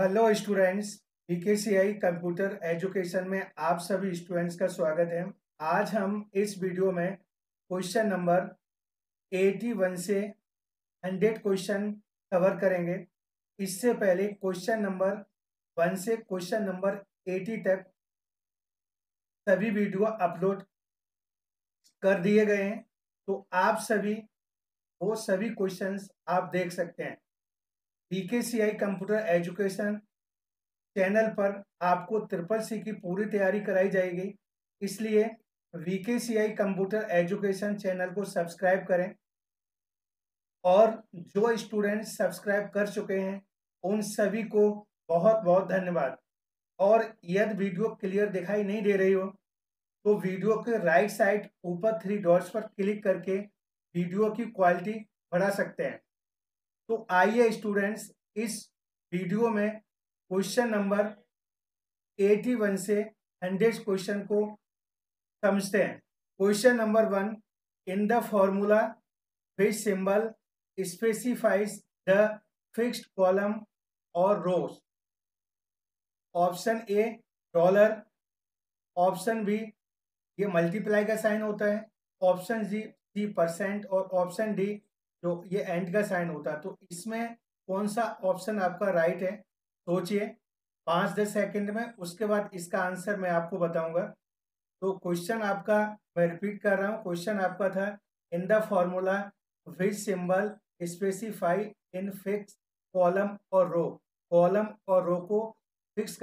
Hello students, VKCI computer education में आप सभी स्टूडेंट्स का स्वागत है। आज हम इस वीडियो में क्वेश्चन नंबर 81 से 100 क्वेश्चन कवर करेंगे। इससे पहले क्वेश्चन नंबर 1 से क्वेश्चन नंबर 80 तक सभी वीडियो अपलोड कर दिए गए हैं, तो आप सभी वो सभी क्वेश्चंस आप देख सकते हैं। VKCI कंप्यूटर एजुकेशन चैनल पर आपको CCC की पूरी तैयारी कराई जाएगी, इसलिए VKCI कंप्यूटर एजुकेशन चैनल को सब्सक्राइब करें। और जो स्टूडेंट्स सब्सक्राइब कर चुके हैं उन सभी को बहुत बहुत धन्यवाद। और यदि वीडियो क्लियर दिखाई नहीं दे रही हो तो वीडियो के राइट साइड ऊपर 3 डॉट्स पर क्लिक करके वीडियो की क्वालिटी बढ़ा सकते हैं। तो आइए स्टूडेंट्स, इस वीडियो में क्वेश्चन नंबर 81 से 100 क्वेश्चन को समझते हैं। Question number 1, in the formula which symbol specifies the fixed column और rows. Option A dollar, option B ये मल्टीप्लाई का साइन होता है, ऑप्शन सी परसेंट और ऑप्शन डी जो ये एंड का साइन होता है। तो इसमें कौन सा ऑप्शन आपका राइट है, सोचिए 5-10 सेकेंड में। उसके बाद इसका आंसर मैं आपको बताऊंगा। तो क्वेश्चन आपका, मैं रिपीट कर रहा हूँ, क्वेश्चन आपका था in the formula which symbol specify in fix column और रो। कॉलम और रो को फिक्स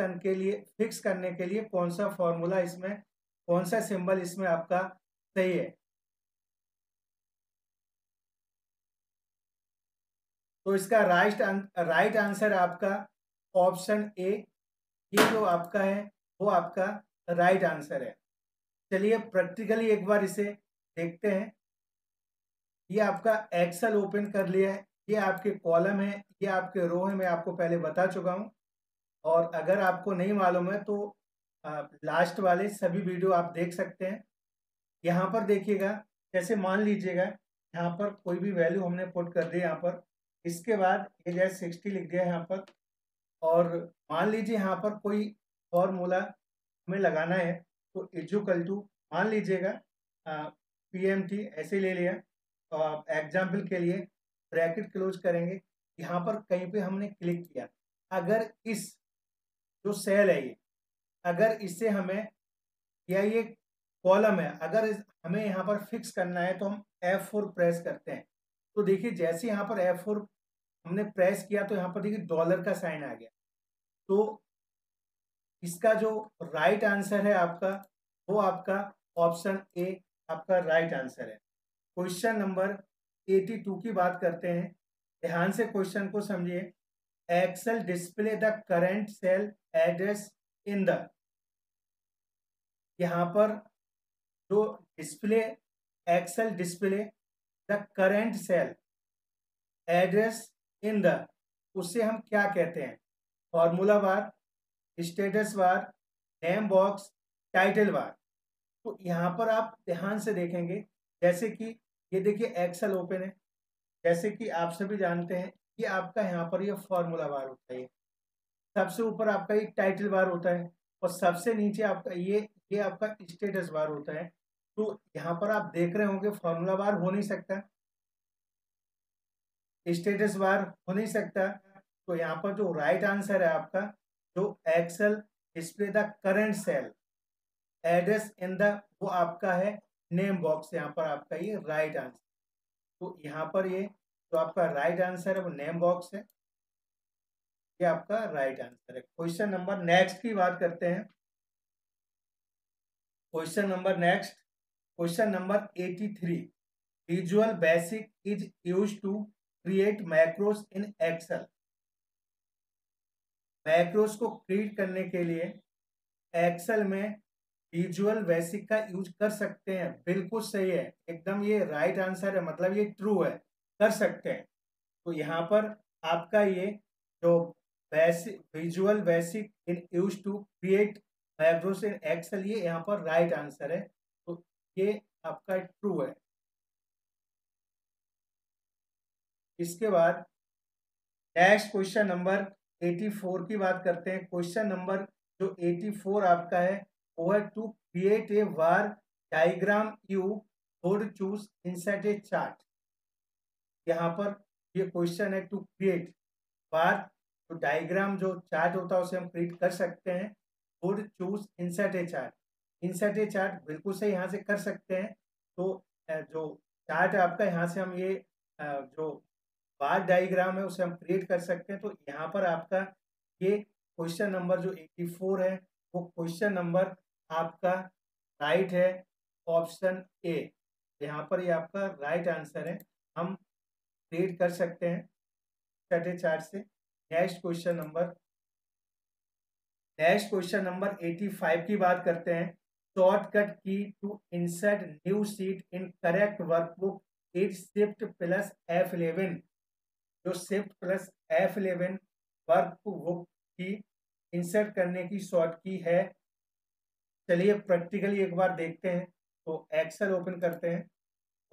करने के लिए कौन सा फॉर्मूला, इसमें कौन सा सिंबल इसमें आपका सही है। तो इसका राइट आंसर आपका ऑप्शन ए, ये जो आपका है वो आपका राइट आंसर है। चलिए प्रैक्टिकली एक बार इसे देखते हैं। ये आपका एक्सेल ओपन कर लिया है, ये आपके कॉलम है, ये आपके रो है, मैं आपको पहले बता चुका हूँ। और अगर आपको नहीं मालूम है तो लास्ट वाले सभी वीडियो आप देख सकते हैं। यहाँ पर देखिएगा, जैसे मान लीजिएगा यहाँ पर कोई भी वैल्यू हमने पुट कर दी यहाँ पर, इसके बाद ये जैसे 60 लिख दिया यहाँ पर। और मान लीजिए यहाँ पर कोई फॉर्मूला हमें लगाना है, तो इक्वल टू मान लीजिएगा PMT ऐसे ले लिया एग्जाम्पल के लिए, ब्रैकेट क्लोज करेंगे। यहाँ पर कहीं पे हमने क्लिक किया, अगर इस जो सेल है ये, अगर इससे हमें, या ये कॉलम है, अगर हमें यहाँ पर फिक्स करना है तो हम F4 प्रेस करते हैं। तो देखिए जैसे यहाँ पर F4 हमने प्रेस किया तो यहाँ पर देखिए डॉलर का साइन आ गया। तो इसका जो राइट आंसर है आपका वो आपका ऑप्शन ए आपका राइट आंसर है। क्वेश्चन नंबर 82 की बात करते हैं। ध्यान से क्वेश्चन को समझिए। Excel display the current cell address in the, यहाँ पर जो display Excel display the current cell address in the, उसे हम क्या कहते हैं? Formula bar, status bar, name box, title bar. तो यहाँ पर आप ध्यान से देखेंगे, जैसे कि ये देखिए एक्सेल ओपन है, जैसे कि आप सभी जानते हैं कि आपका यहाँ पर ये फॉर्मूला बार होता है, सबसे ऊपर आपका एक टाइटल बार होता है और सबसे नीचे आपका ये आपका स्टेटस बार होता है। तो यहाँ पर आप देख रहे होंगे फॉर्मूला बार हो नहीं सकता, स्टेटस बार हो नहीं सकता। तो यहाँ पर जो राइट आंसर है आपका, जो Excel display the current cell address in the, वो आपका है नेम बॉक्स। यहाँ पर आपका ये राइट आंसर, तो यहाँ पर ये जो आपका राइट आंसर है वो नेम बॉक्स है, ये आपका राइट आंसर है। क्वेश्चन नंबर नेक्स्ट की बात करते हैं। Question number next, question number 83, visual basic is used to create macros in Excel. Macros को क्रिएट करने के लिए एक्सेल में विजुअल बेसिक का यूज कर सकते हैं। बिल्कुल सही है, एकदम ये राइट आंसर है, मतलब ये ट्रू है, कर सकते हैं। तो यहाँ पर आपका ये जो basic visual basic in use to create macros in Excel, ये यहाँ पर राइट आंसर है, ये आपका ट्रू है। इसके बाद नेक्स्ट क्वेश्चन नंबर 84 की बात करते हैं। क्वेश्चन नंबर जो 84 आपका है वो है to create a bar diagram you should choose inside a chart. यहाँ पर ये क्वेश्चन है टू क्रिएट वार, तो डायग्राम जो चार्ट होता है उसे हम क्रिएट कर सकते हैं। Should choose inside a chart, inside a chart बिल्कुल से यहाँ से कर सकते हैं। तो जो चार्ट आपका यहाँ से हम ये जो बार डायग्राम है उसे हम क्रिएट कर सकते हैं। तो यहाँ पर आपका ये क्वेश्चन नंबर जो 84 है वो क्वेश्चन नंबर आपका राइट है, ऑप्शन ए। यहाँ पर ये आपका राइट आंसर है, हम क्रिएट कर सकते हैं छठे चार्ट से। नेक्स्ट क्वेश्चन नंबर 85 की बात करते हैं। Shortcut key to insert new sheet in correct workbook is shift plus F11। जो शिफ्ट प्लस F11 वर्कबुक की इंसर्ट करने की शॉर्ट की है। चलिए प्रैक्टिकली एक बार देखते हैं। तो एक्सेल ओपन करते हैं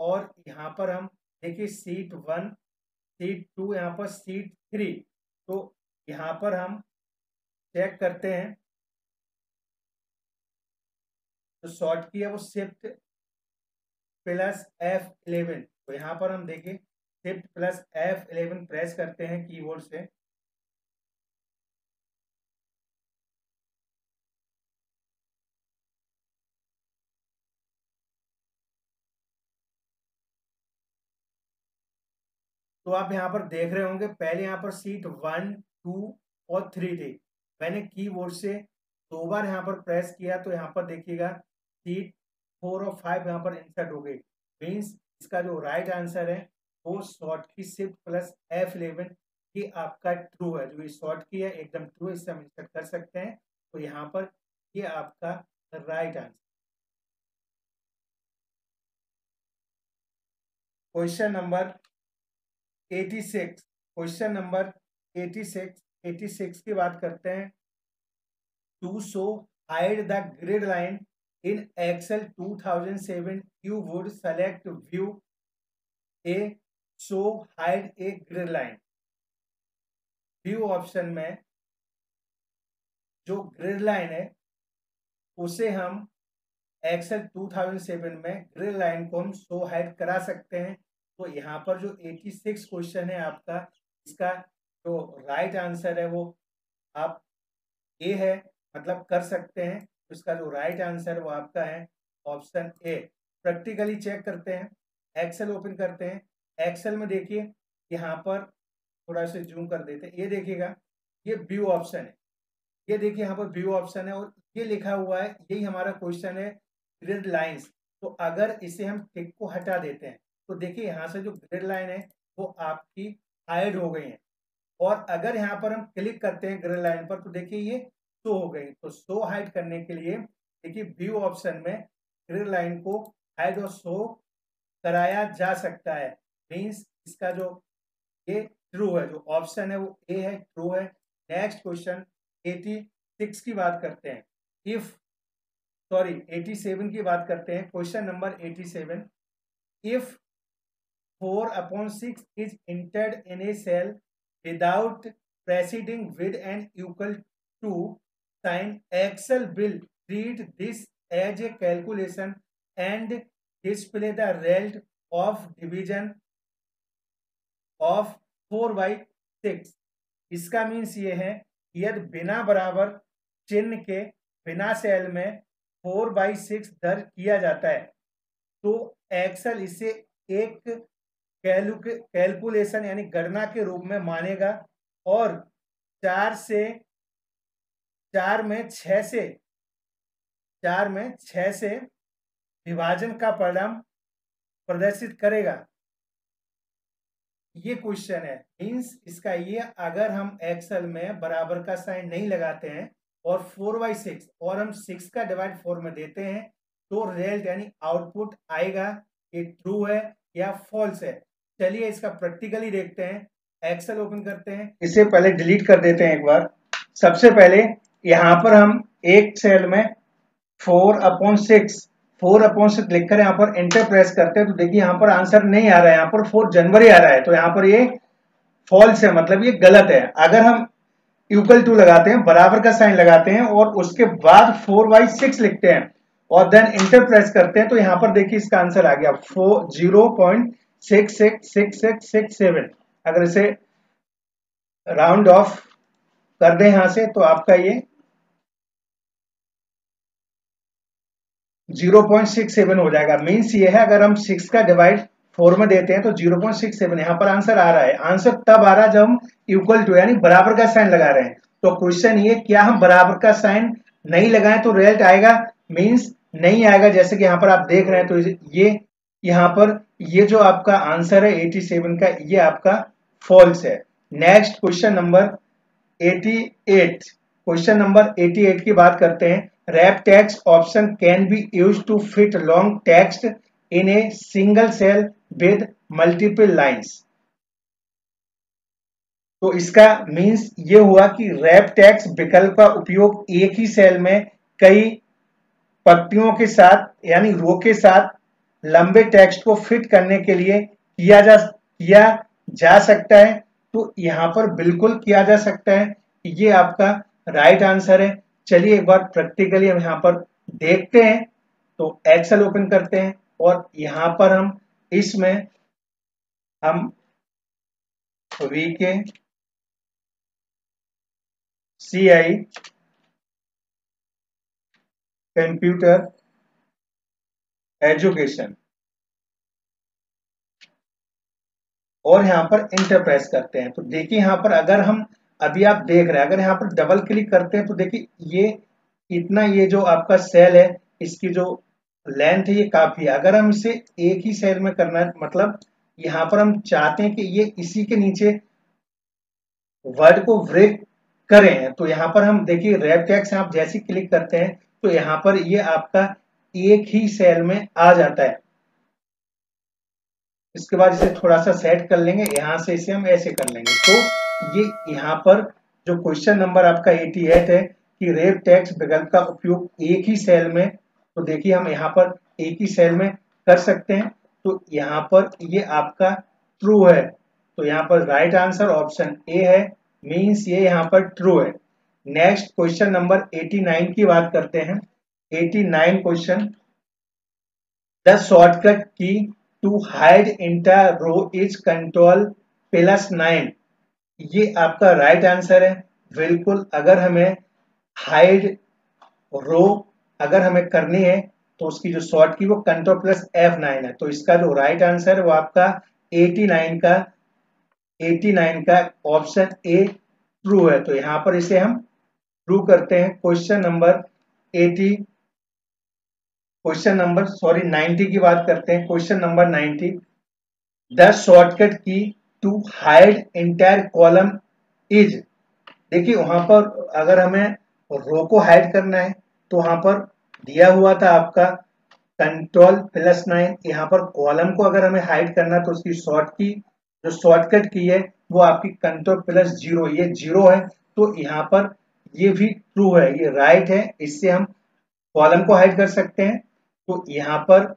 और यहाँ पर हम देखिए शीट 1, शीट 2, यहाँ पर शीट 3। तो यहाँ पर हम चेक करते हैं तो शॉर्ट की है वो शिफ्ट प्लस F11। तो यहाँ पर हम देखें शिफ्ट प्लस F11 प्रेस करते हैं कीबोर्ड से। तो आप यहाँ पर देख रहे होंगे पहले यहाँ पर शीट 1, 2 और 3 थी। मैंने कीबोर्ड से 2 बार यहाँ पर प्रेस किया तो यहाँ पर देखिएगा शीट 4 और 5 यहाँ पर इंसर्ट हो गई। मीन्स इसका जो राइट आंसर है वो शॉर्ट की शिफ्ट प्लस F11 की आपका ट्रू है। जो ये शॉर्ट की है एकदम ट्रू है, इससे हम इंसर्ट कर सकते हैं। तो यहाँ पर ये आपका राइट आंसर। क्वेश्चन नंबर 86 की बात करते हैं। To show hide the grid line in Excel 2007 you would select view A, show hide a grid line। View option में जो ग्रिड लाइन है उसे हम Excel 2007 में ग्रिड लाइन को हम शो हाइड करा सकते हैं। तो यहाँ पर जो 86 क्वेश्चन है आपका, इसका जो राइट आंसर है वो आप A है, मतलब कर सकते हैं। इसका जो राइट आंसर वो आपका है ऑप्शन ए। प्रैक्टिकली चेक करते हैं, एक्सेल ओपन करते हैं। एक्सेल में देखिए यहाँ पर थोड़ा सा जूम कर देते हैं, ये देखिएगा ये व्यू ऑप्शन है। ये देखिए यहाँ पर व्यू ऑप्शन है और ये लिखा हुआ है, यही हमारा क्वेश्चन है ग्रिड लाइंस। तो अगर इसे हम टिक को हटा देते हैं तो देखिए यहाँ से जो ग्रिड लाइन है वो आपकी हाइड हो गई है। और अगर यहाँ पर हम क्लिक करते हैं ग्रिड लाइन पर तो देखिए ये शो हो गई। तो शो हाइड करने के लिए देखिए व्यू ऑप्शन में ग्रिड लाइन को हाइड और शो कराया जा सकता है। मीन्स इसका जो ये ट्रू है, जो ऑप्शन है वो ए है, ट्रू है। नेक्स्ट क्वेश्चन 86 की बात करते हैं। 87 की बात करते हैं। Question number 87। If 4/6 is entered in a cell without preceding with an equal to sign, Excel will treat this as a calculation and display the result of division of 4/6। इसका means ये है यदि बिना बराबर चिन्ह के बिना सेल में 4/6 दर्ज किया जाता है तो एक्सेल इसे एक कैलकुलेशन यानी गणना के रूप में मानेगा और 4 में 6 से विभाजन का परिणाम प्रदर्शित करेगा। ये क्वेश्चन है। मीन्स इसका ये, अगर हम एक्सेल में बराबर का साइन नहीं लगाते हैं और 4/6 और हम 6 का डिवाइड 4 में देते हैं तो रिजल्ट यानी आउटपुट आएगा। ये ट्रू है या फॉल्स है। चलिए इसका प्रैक्टिकली देखते हैं। एक्सेल ओपन करते हैं, इसे पहले डिलीट कर देते हैं एक बार। सबसे पहले यहाँ पर हम एक सेल में 4/6 लिखकर यहाँ पर एंटर प्रेस करते हैं तो देखिए यहाँ पर आंसर नहीं आ रहा है, यहाँ पर 4 जनवरी आ रहा है। तो यहाँ पर ये फॉल्स है, मतलब ये गलत है। अगर हम इक्वल टू लगाते हैं, बराबर का साइन लगाते हैं और उसके बाद 4/6 लिखते हैं और देन इंटर प्रेस करते हैं, तो यहाँ पर देखिए इसका आंसर आ गया 0.666667। अगर इसे राउंड ऑफ कर दें यहां से तो आपका ये 0.67 हो जाएगा। मीन्स ये है अगर हम 6 का डिवाइड 4 में देते हैं तो 0.67 यहाँ पर आंसर आ रहा है। आंसर तब आ रहा है जब हम इक्वल टू यानी बराबर का साइन लगा रहे हैं। तो क्वेश्चन ये क्या हम बराबर का साइन नहीं लगाएं तो रिजल्ट आएगा, मीन्स नहीं आएगा। जैसे कि यहाँ पर आप देख रहे हैं, तो ये यहाँ पर ये जो आपका आंसर है 87 का, ये आपका फॉल्स है। Next question number 88, question number 88 की बात करते हैं। Wrap text option can be use to fit long text in a single cell with multiple lines. तो इसका मीन्स ये हुआ कि रैप टेक्स्ट विकल्प का उपयोग एक ही सेल में कई पंक्तियों के साथ यानी रो के साथ लंबे टेक्स्ट को फिट करने के लिए किया जा सकता है। तो यहाँ पर बिल्कुल किया जा सकता है, ये आपका राइट आंसर है। चलिए एक बार प्रैक्टिकली हम यहाँ पर देखते हैं। तो एक्सेल ओपन करते हैं और यहाँ पर हम इसमें हम VKCI कंप्यूटर एजुकेशन और यहाँ पर इंटर प्रेस करते हैं। तो देखिए यहाँ पर अगर हम अभी आप देख रहे हैं, अगर यहाँ पर डबल क्लिक करते हैं तो देखिए ये इतना ये जो आपका सेल है इसकी जो लेंथ है ये काफी है। अगर हम इसे एक ही सेल में करना है, मतलब यहाँ पर हम चाहते हैं कि ये इसी के नीचे वर्ड को ब्रेक करें, तो यहाँ पर हम देखिए रैप टेक्स्ट आप जैसे क्लिक करते हैं तो यहाँ पर ये आपका एक ही सेल में आ जाता है। इसके बाद इसे थोड़ा सा सेट कर लेंगे, यहाँ से इसे हम ऐसे कर लेंगे। तो ये यहाँ पर जो क्वेश्चन नंबर आपका 88 है कि रैप टेक्स्ट विकल्प का उपयोग एक ही सेल में, तो देखिए हम यहाँ पर एक ही सेल में कर सकते हैं। तो यहाँ पर ये आपका ट्रू है, तो यहाँ पर राइट आंसर ऑप्शन ए है, मीन्स ये यहाँ पर ट्रू है। नेक्स्ट क्वेश्चन नंबर 89 की बात करते हैं। 89 question, the shortcut key to hide entire row is Ctrl+9। ये आपका राइट आंसर है बिल्कुल। अगर हमें हाइड रो अगर हमें करनी है तो उसकी जो शॉर्ट की वो Ctrl+F9 है। तो इसका जो राइट आंसर है वो आपका 89 का ऑप्शन ए ट्रू है। तो यहाँ पर इसे हम ट्रू करते हैं। क्वेश्चन नंबर 90 की बात करते हैं। Question number 90, the shortcut key to hide entire column is. देखिए वहां पर अगर हमें रो को हाइड करना है तो वहां पर दिया हुआ था आपका Ctrl+9। यहाँ पर कॉलम को अगर हमें हाइड करना है तो उसकी शॉर्ट की जो शॉर्टकट की है वो आपकी Ctrl+0, ये 0 है। तो यहाँ पर ये भी ट्रू है, ये राइट है। इससे हम कॉलम को हाइड कर सकते हैं। तो यहाँ पर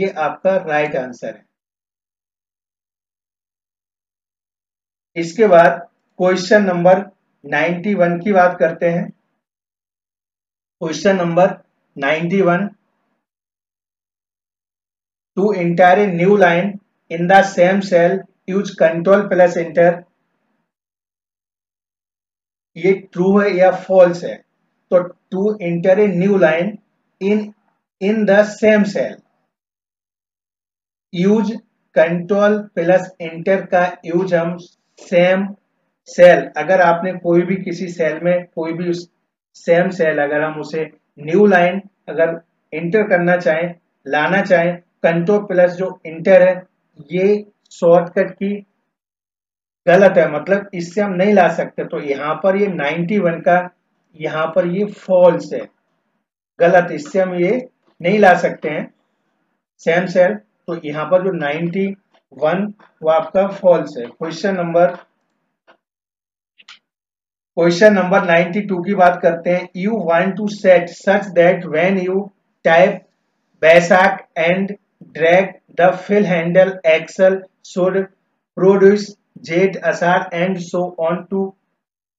ये आपका राइट आंसर है। इसके बाद क्वेश्चन नंबर 91 की बात करते हैं। Question number 91, to enter a new line in the same cell use Ctrl+Enter। ये ट्रू है या फॉल्स है? तो to enter a new line in the same cell use Ctrl+Enter का यूज हम सेम सेल, अगर आपने कोई भी किसी सेल में कोई भी उस सेम सेल अगर हम उसे न्यू लाइन अगर एंटर करना चाहें लाना चाहें, Ctrl+Enter है ये शॉर्टकट की गलत है, मतलब इससे हम नहीं ला सकते। तो यहाँ पर ये 91 का यहाँ पर ये फॉल्स है, गलत, इससे हम ये नहीं ला सकते हैं सेम सेल। तो यहाँ पर जो 91 वो आपका फॉल्स है। क्वेश्चन नंबर 92 की बात करते हैं। You want to set such that when you type Baisakh and drag the fill handle Excel should produce z, asar and so on to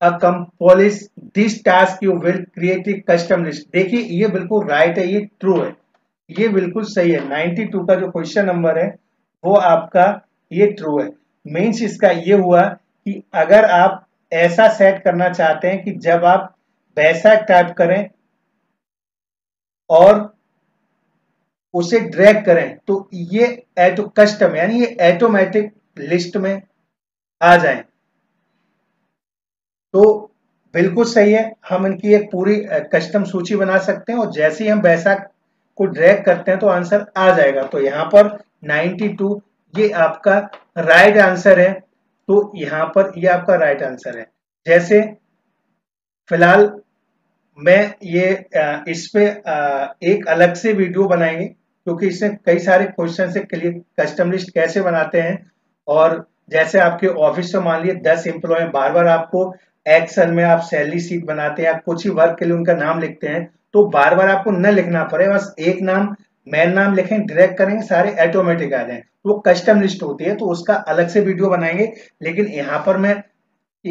accomplish this task you will create a custom list। देखिए ये बिल्कुल right है, ये true है, ये बिल्कुल सही है। 92 का जो क्वेश्चन नंबर है वो आपका ये ट्रू है। मीन्स इसका ये हुआ कि अगर आप ऐसा सेट करना चाहते हैं कि जब आप वैसा टाइप करें और उसे ड्रैग करें तो ये एटो कस्टम यानी ये ऐटोमेटिक लिस्ट में आ जाए, तो बिल्कुल सही है। हम इनकी एक पूरी कस्टम सूची बना सकते हैं और जैसे ही हम वैसा को ड्रैग करते हैं तो आंसर आ जाएगा। तो यहाँ पर 92 ये आपका राइट आंसर है, तो यहाँ पर ये आपका राइट आंसर है। जैसे फिलहाल मैं ये इस पे एक अलग से वीडियो बनाएंगे क्योंकि इसमें कई सारे क्वेश्चन से क्लियर कस्टम लिस्ट कैसे बनाते हैं, और जैसे आपके ऑफिस में मान लिए 10 एम्प्लॉय बार बार आपको एक्सेल में आप सैलरी शीट बनाते हैं, आप कुछ ही वर्क के लिए उनका नाम लिखते हैं, तो बार बार आपको न लिखना पड़े, बस एक नाम मेन नाम लिखें, ड्रैग करेंगे, सारे ऑटोमेटिक आ जाएं। वो कस्टम लिस्ट होती है, तो उसका अलग से वीडियो बनाएंगे। लेकिन यहाँ पर मैं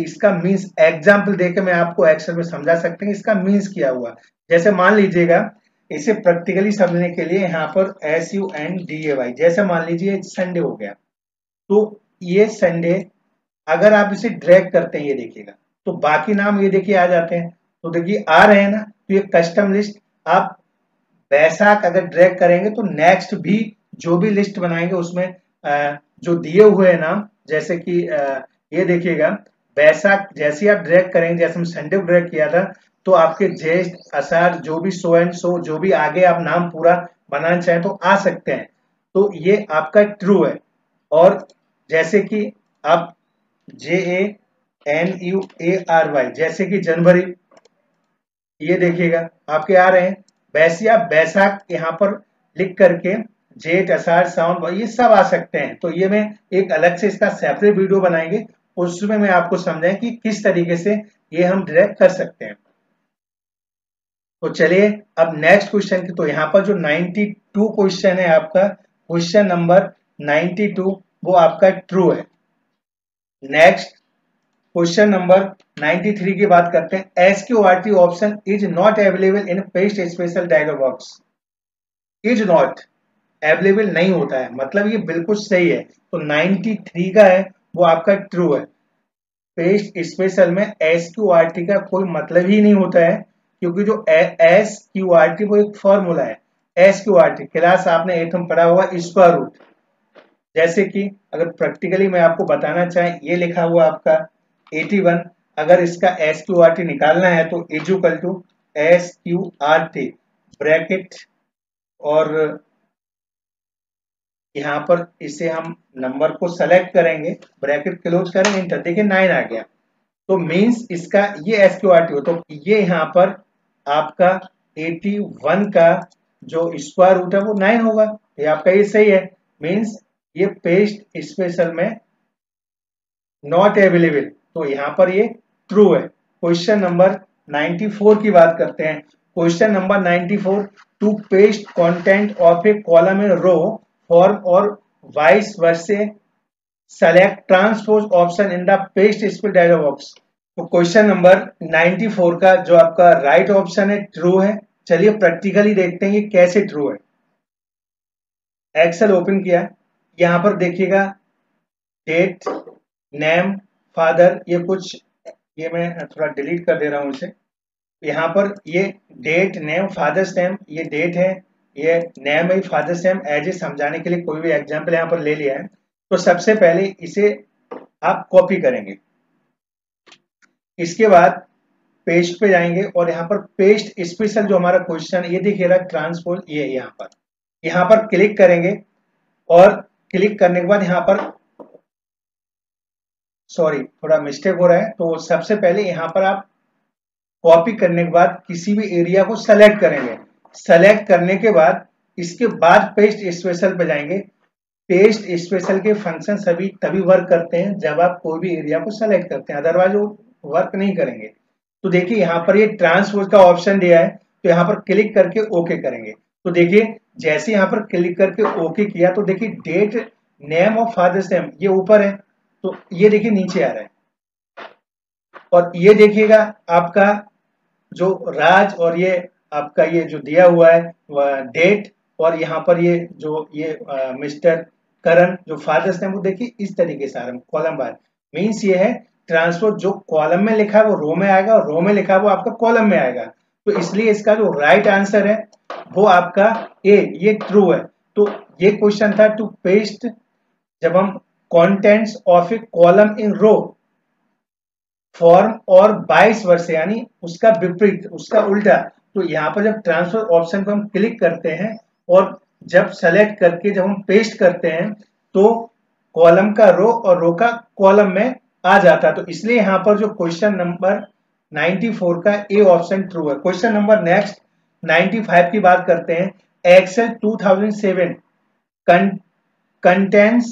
इसका मीन्स एग्जाम्पल देकर मैं आपको एक्सेल में समझा सकते हैं इसका मीन्स क्या हुआ। जैसे मान लीजिएगा इसे प्रैक्टिकली समझने के लिए यहाँ पर SUNDAY, जैसे मान लीजिए संडे हो गया, तो ये संडे अगर आप इसे ड्रैग करते हैं ये देखिएगा तो बाकी नाम ये देखिए आ जाते हैं। तो देखिए आ रहे हैं ना, तो ये कस्टम लिस्ट आप बैसाख अगर ड्रैग करेंगे तो नेक्स्ट भी जो भी लिस्ट बनाएंगे उसमें जो दिए हुए हैं नाम, जैसे कि ये देखिएगा बैसाख जैसे आप ड्रैग करेंगे, जैसे हम संडे को ड्रैग किया था, तो आपके ज्येष्ठ आषाढ़ जो भी सो एंड सो जो भी आगे आप नाम पूरा बनाना चाहें तो आ सकते हैं। तो ये आपका ट्रू है। और जैसे कि आप JANUARY जैसे कि जनवरी ये देखिएगा आपके आ रहे हैं, वैसे आप बैसाख यहाँ पर लिख करके जेठ आषाढ़ सावन ये सब आ सकते हैं। तो ये मैं एक अलग से इसका सेपरेट वीडियो बनाएंगे, उसमें मैं आपको समझाएं कि किस तरीके से ये हम ड्रैग कर सकते हैं। तो चलिए अब नेक्स्ट क्वेश्चन की, तो यहाँ पर जो 92 क्वेश्चन है आपका, क्वेश्चन नंबर 92 वो आपका ट्रू है। नेक्स्ट क्वेश्चन नंबर 93 की बात करते हैं। SQRT option is not available in paste special dialog box, is not available नहीं होता है, मतलब ये बिल्कुल सही है। तो 93 का है वो आपका ट्रू है। पेस्ट स्पेशल में SQRT का कोई मतलब ही नहीं होता है, क्योंकि जो SQRT वो एक फॉर्मूला है। SQRT क्लास आपने 8 में पढ़ा हुआ स्क्वायर रूट, जैसे कि अगर प्रैक्टिकली मैं आपको बताना चाहें ये लिखा हुआ आपका 81, अगर इसका SQRT निकालना है तो is equal to SQRT bracket और यहाँ पर इसे हम नंबर को सेलेक्ट करेंगे, ब्रैकेट क्लोज करेंगे, इंटर, देखिए 9 आ गया। तो मीन्स इसका ये SQRT हो, तो ये यहाँ पर आपका 81 का जो स्क्वायर रूट है वो 9 होगा। ये आपका ये सही है। मीन्स ये पेस्ट स्पेशल में नॉट अवेलेबल, तो यहाँ पर ये ट्रू है। क्वेश्चन नंबर 94 की बात करते हैं। Question number 94, to paste content of a column in row form और vice versa, select transpose option in the paste special dialog box. तो क्वेश्चन नंबर 94 का जो आपका राइट ऑप्शन है ट्रू है। चलिए प्रैक्टिकली देखते हैं ये कैसे ट्रू है। एक्सेल ओपन किया, यहाँ पर देखिएगा डेट, नेम, फादर, ये कुछ ये मैं थोड़ा डिलीट कर दे रहा हूँ इसे। यहाँ पर ये डेट, नेम, फादर्स नेम, ये डेट है, ये नेम है, फादर्स नेम, एज ए समझाने के लिए कोई भी एग्जाम्पल यहाँ पर ले लिया है। तो सबसे पहले इसे आप कॉपी करेंगे, इसके बाद पेस्ट पे जाएंगे और यहाँ पर पेस्ट स्पेशल जो हमारा क्वेश्चन ये दिखेगा ट्रांसपोज, ये यहाँ पर क्लिक करेंगे और क्लिक करने के बाद यहाँ पर सॉरी थोड़ा मिस्टेक हो रहा है। तो सबसे पहले यहाँ पर आप कॉपी करने के बाद किसी भी एरिया को सेलेक्ट करेंगे, सेलेक्ट करने के बाद इसके बाद पेस्ट स्पेशल पे जाएंगे। पेस्ट स्पेशल के फंक्शन सभी तभी वर्क करते हैं जब आप कोई भी एरिया को सेलेक्ट करते हैं, अदरवाइज वो वर्क नहीं करेंगे। तो देखिए यहाँ पर ये ट्रांसपोज का ऑप्शन दिया है, तो यहाँ पर क्लिक करके ओके करेंगे। तो देखिए जैसे यहाँ पर क्लिक करके ओके किया तो देखिए डेट, नेम और फादर्स नेम ये ऊपर है, तो ये देखिए नीचे आ रहा है। और ये देखिएगा आपका जो राज और ये आपका ये जो दिया हुआ है डेट और यहाँ पर ये जो ये मिस्टर करण जो फादर्स नेम, वो देखिए इस तरीके से आ रहा है कॉलम बार। मीन्स ये है ट्रांसफर, जो कॉलम में लिखा है वो रो में आएगा और रो में लिखा है वो आपका कॉलम में आएगा। तो इसलिए इसका जो राइट आंसर है वो आपका ए, ये ट्रू है। तो ये क्वेश्चन था टू पेस्ट जब हम contents of a column in row form और 22 वर्ष यानी उसका विपरीत, उसका उल्टा। तो यहाँ पर जब ट्रांसफर ऑप्शन को हम क्लिक करते हैं और जब सेलेक्ट करके जब हम पेस्ट करते हैं तो कॉलम का रो और रो का कॉलम में आ जाता है। तो इसलिए यहाँ पर जो क्वेश्चन नंबर 94 का ए ऑप्शन ट्रू है। क्वेश्चन नंबर नेक्स्ट 95 की बात करते हैं। एक्सेल 2007 कंटेंट्स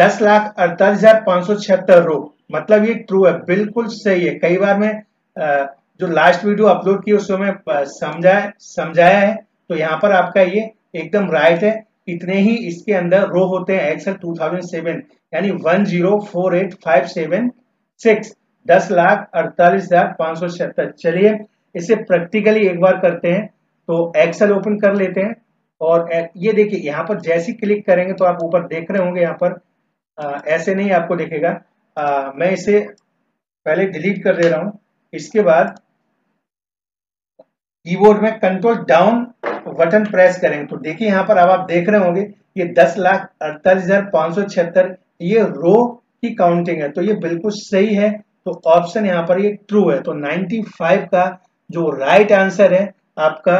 10,48,576 रो, मतलब ये ट्रू है, बिल्कुल सही है। कई बार मैं जो लास्ट वीडियो अपलोड की उसमें मैं समझाया है। तो यहाँ पर आपका ये एकदम राइट है। इतने ही इसके अंदर रो होते हैं एक्सेल 2007 यानी 1048576 10,48,576। चलिए इसे प्रैक्टिकली एक बार करते हैं। तो एक्सेल ओपन कर लेते हैं और ये देखिए यहाँ पर जैसे क्लिक करेंगे तो आप ऊपर देख रहे होंगे। यहाँ पर ऐसे नहीं आपको दिखेगा। मैं इसे पहले डिलीट कर दे रहा हूँ। इसके बाद कीबोर्ड में कंट्रोल डाउन बटन प्रेस करेंगे तो देखिए यहाँ पर अब आप देख रहे होंगे ये 10,48,576 ये रो की काउंटिंग है। तो ये बिल्कुल सही है। तो ऑप्शन यहाँ पर ये ट्रू है। तो 95 का जो राइट आंसर है आपका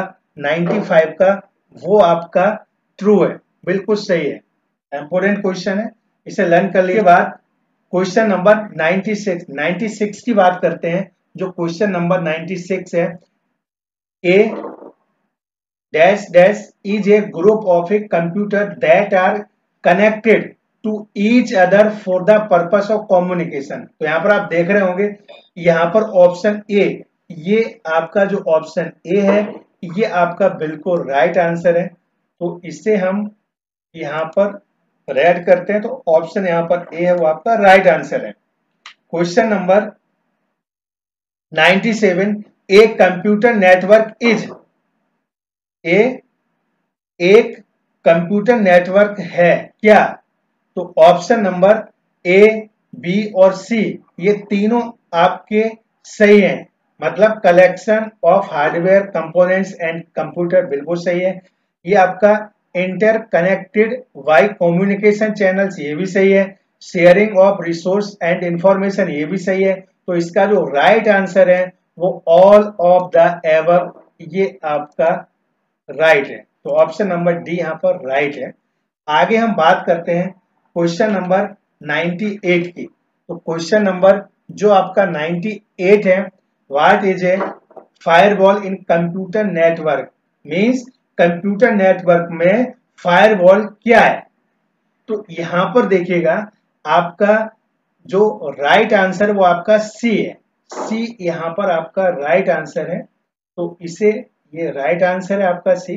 95 का वो आपका ट्रू है, बिल्कुल सही है। इंपॉर्टेंट क्वेश्चन है, इसे लर्न कर लिए। बाद क्वेश्चन नंबर 96 की बात करते हैं। जो क्वेश्चन नंबर 96 है, ए dash dash is a group of a computer that are connected to each other for the purpose of communication. तो यहाँ पर आप देख रहे होंगे यहाँ पर ऑप्शन ए, ये आपका जो ऑप्शन ए है ये आपका बिल्कुल राइट आंसर है। तो इसे हम यहाँ पर रेड करते हैं तो ऑप्शन यहाँ पर ए है वो आपका राइट आंसर है। Question number 97, a computer network is, a एक कंप्यूटर नेटवर्क है क्या? तो ऑप्शन नंबर ए, बी और सी ये तीनों आपके सही हैं, मतलब collection of hardware components and computer बिल्कुल सही है। ये आपका इंटरकनेक्टेड वाई कम्युनिकेशन चैनल्स ये भी सही है। Sharing of resource and information ये भी सही है। तो इसका जो राइट आंसर है वो ऑल ऑफ द एवर ये आपका राइट है। तो ऑप्शन नंबर डी यहाँ पर राइट है। आगे हम बात करते हैं क्वेश्चन नंबर 98 की। तो क्वेश्चन नंबर जो आपका 98 है, what is a firewall in computer network, means computer network में फायरवॉल क्या है? तो यहाँ पर देखिएगा आपका जो राइट आंसर वो आपका सी है। सी यहाँ पर आपका राइट आंसर है। तो इसे ये राइट आंसर है आपका सी।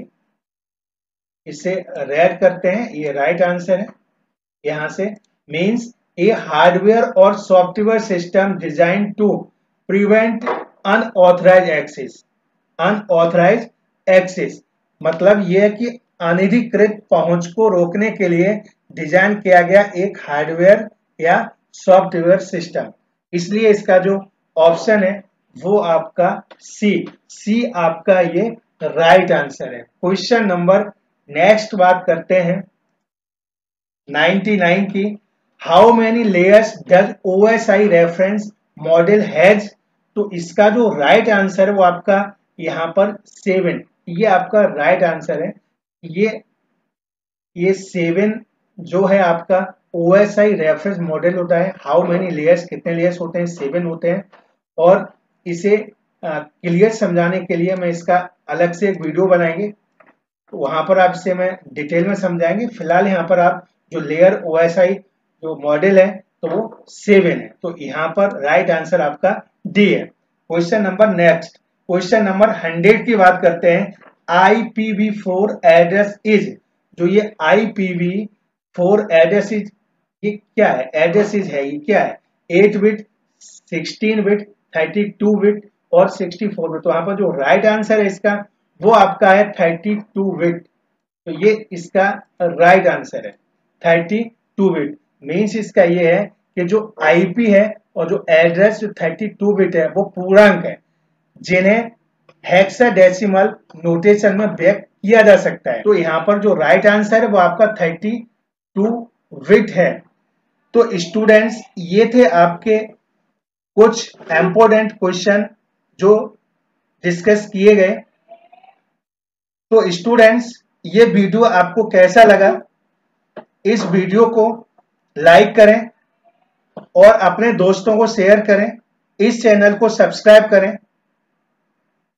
इसे रेड करते हैं, ये राइट आंसर है। यहाँ से मीन्स ए हार्डवेयर और software system design to prevent unauthorized access, मतलब यह है कि अनधिकृत पहुंच को रोकने के लिए डिजाइन किया गया एक हार्डवेयर या सॉफ्टवेयर सिस्टम। इसलिए इसका जो ऑप्शन है वो आपका सी आपका ये राइट आंसर है। क्वेश्चन नंबर नेक्स्ट बात करते हैं 99 की। How many layers does OSI reference model has? तो इसका जो राइट आंसर है वो आपका यहाँ पर 7, ये आपका राइट आंसर है। ये 7 जो है आपका ओएसआई रेफरेंस मॉडल होता है। हाउ मेनी लेयर्स, कितने लेयर्स होते हैं? 7 होते हैं। और इसे क्लियर समझाने के लिए मैं इसका अलग से एक वीडियो बनाएंगे, तो वहां पर आप इसे मैं डिटेल में समझाएंगे। फिलहाल यहाँ पर आप जो लेयर ओएसआई जो मॉडल है तो वो 7 है। तो यहाँ पर राइट आंसर आपका डी है। Question number next, question number 100 की बात करते हैं। IPv4 एड्रेस इज, जो ये IPv4 एड्रेस इज ये क्या है? एड्रेस इज है ये क्या है? 8 बिट, 16 बिट 32 बिट और 64 बिट। तो यहाँ पर जो राइट आंसर है इसका वो आपका है 32 बिट। तो ये इसका राइट आंसर है 32 बिट। मीन्स इसका ये है कि जो आईपी है और जो एड्रेस जो 32 बिट है वो पूर्णांक है जिन्हें हेक्साडेसिमल नोटेशन में व्यक्त किया जा सकता है। तो यहाँ पर जो राइट आंसर है वो आपका 32 बिट है। तो स्टूडेंट्स ये थे आपके कुछ इंपॉर्टेंट क्वेश्चन जो डिस्कस किए गए। तो स्टूडेंट्स ये वीडियो आपको कैसा लगा, इस वीडियो को लाइक करें और अपने दोस्तों को शेयर करें, इस चैनल को सब्सक्राइब करें।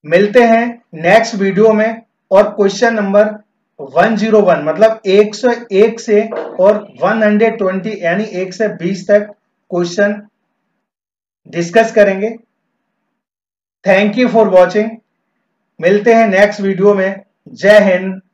मिलते हैं नेक्स्ट वीडियो में और क्वेश्चन नंबर 101 मतलब 101 से और 120 यानी 120 तक क्वेश्चन डिस्कस करेंगे। Thank you for watching. मिलते हैं नेक्स्ट वीडियो में। जय हिंद।